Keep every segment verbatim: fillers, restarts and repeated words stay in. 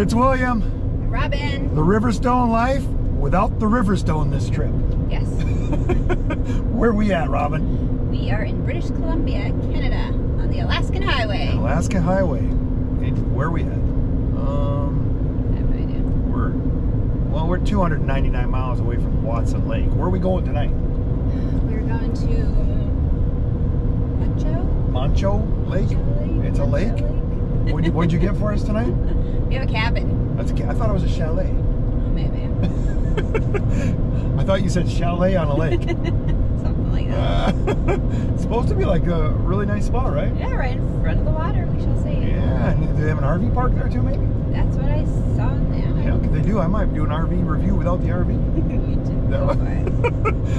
It's William. And Robin. The Riverstone Life without the Riverstone this trip. Yes. Where are we at, Robin? We are in British Columbia, Canada, on the Alaska Highway. Alaska Highway. And where are we at? Um, I have no idea. We're, well, we're two hundred ninety-nine miles away from Watson Lake. Where are we going tonight? We're going to Muncho. Muncho Lake? Muncho Lake. It's a lake? Lake. What'd, you, what'd you get for us tonight? We have a cabin. That's a ca I thought it was a chalet. Maybe. I thought you said chalet on a lake. Something like that. Uh, it's supposed to be like a really nice spot, right? Yeah, right in front of the water, we shall see. Yeah, and do they have an R V park there too, maybe? That's what I saw now. Yeah, if they do, I might do an R V review without the R V. You did. Go for it.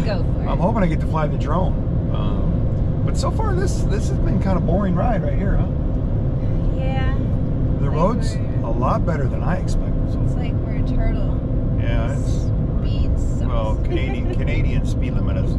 Go for it. I'm hoping I get to fly the drone. Um, but so far, this this has been kind of boring ride right here, huh? Yeah. The road's a lot better than I expected. So. It's like we're a turtle. Yeah, it's speed sucks. Well, Canadian Canadian speed limit is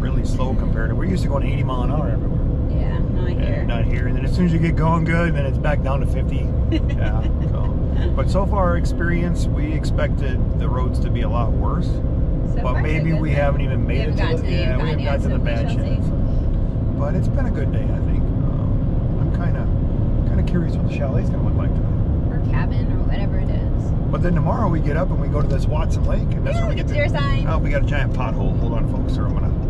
really slow compared to we're used to going eighty mile an hour everywhere. Yeah, not and here. Not here. And then as soon as you get going good, then it's back down to fifty. Yeah. So. But so far our experience, we expected the roads to be a lot worse. So but maybe we thing. haven't even made we it to the, yeah, we haven't got to the bad shit. But it's been a good day, I think. Um, I'm kind of kind of curious what the chalet's gonna look like tonight. Or cabin or whatever it is. But then tomorrow we get up and we go to this Watson Lake, and that's yeah, where we get to. Sign. Oh, we got a giant pothole. Hold on, folks, or I'm gonna.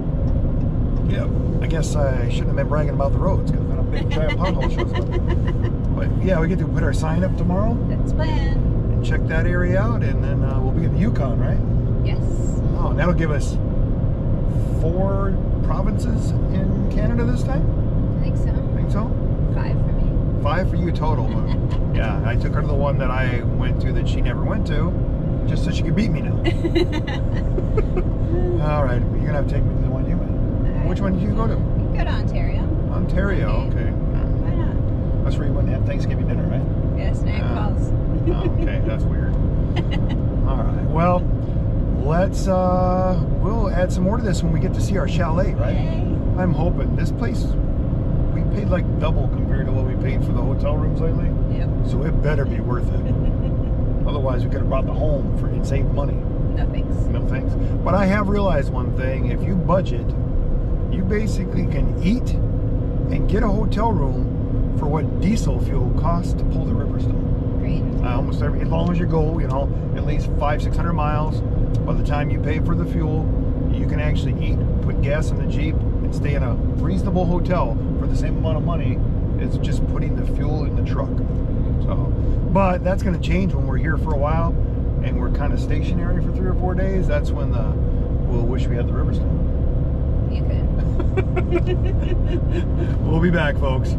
Yeah, I guess I shouldn't have been bragging about the roads because then a big giant pothole shows up. But yeah, we get to put our sign up tomorrow. That's planned. And check that area out, and then uh, we'll be in the Yukon, right? Yes. Oh, and that'll give us four provinces in Canada this time. I think so. I think so. Five for me. Five for you total. Yeah, I took her to the one that I went to that she never went to, just so she could beat me now. All right, you're gonna have to take me to the one you went. Right. Which one did you go to? You go to Ontario. Ontario, okay. okay. Why not? That's where you went to have Thanksgiving dinner, right? Yes, night uh, calls. Okay, that's weird. All right, well, let's. Uh, we'll add some more to this when we get to see our chalet, right? Yay. I'm hoping this place. We paid like double compared to what we paid for the hotel rooms lately. Yep. So it better be worth it. Otherwise, we could have bought the home for and saved money. No thanks. No thanks. But I have realized one thing: if you budget, you basically can eat and get a hotel room for what diesel fuel costs to pull the Riverstone. Great. Uh, almost every, as long as you go, you know, at least five, six hundred miles. By the time you pay for the fuel, you can actually eat, put gas in the Jeep, and stay in a reasonable hotel for the same amount of money as just putting the fuel in the truck. So, but that's going to change when we're here for a while and we're kind of stationary for three or four days. That's when the we'll wish we had the Riverstone. You could. We'll be back, folks.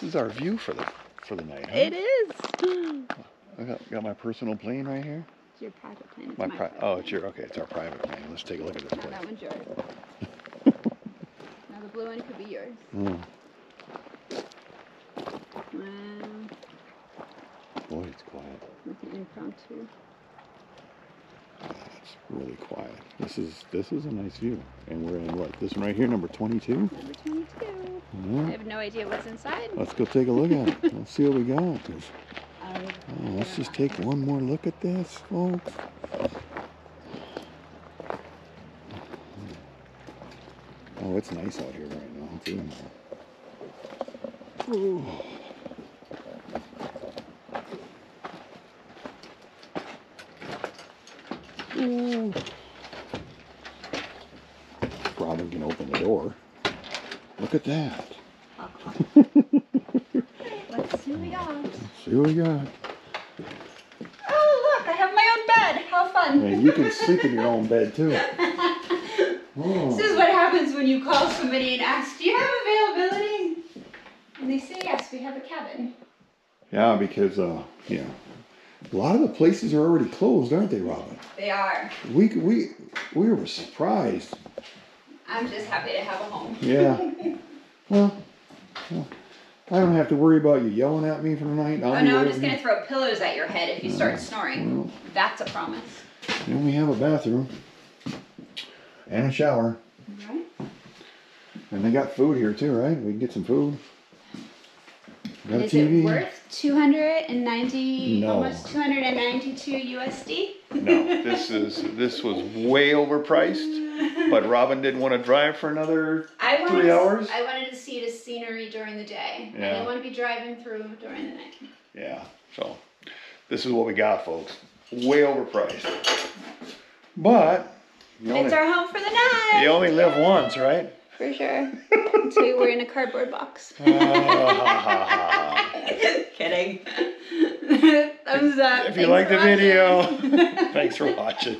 this is our view for the for the night. Huh? It is. I got, got my personal plane right here. It's your private plane. It's my my pri private oh, it's your okay. It's our private plane. Let's take a look at this plane. That one's yours. Now the blue one could be yours. Mm. Um, Boy, it's quiet. That's an impromptu. It's really quiet. This is this is a nice view, and we're in what? This one right here, number twenty-two. Number twenty-two. Yeah. I have no idea what's inside. Let's go take a look at it. Let's see what we got. Um, oh, let's yeah. just take one more look at this, folks. Oh, it's nice out here right now too. Ooh. Ooh. Robin can open the door. Look at that. Uh -huh. Let's see what we got. Let's see what we got. Oh, look, I have my own bed. How fun. Yeah, you can sleep in your own bed too. Oh. This is what happens when you call somebody and ask, do you have availability? And they say, yes, we have a cabin. Yeah, because, uh, yeah. A lot of the places are already closed, aren't they, Robin? They are. We we we were surprised. I'm just happy to have a home. Yeah. Well, well, I don't have to worry about you yelling at me for the night. I'll oh no, I'm just gonna throw pillows at your head if you uh, start snoring. Well, that's a promise. And we have a bathroom and a shower. Right. And they got food here too, right? We can get some food. Got a Is T V. It worth two hundred ninety, no. almost two hundred ninety-two U S D? No, this is this was way overpriced. But Robin didn't want to drive for another I wanted, three hours. I wanted to see the scenery during the day. Yeah. I didn't want to be driving through during the night. Yeah. So this is what we got, folks. Way overpriced. But you it's only, our home for the night. You only live once, right? For sure. So we were in a cardboard box. Kidding. Thumbs up. If you like the video, thanks for watching.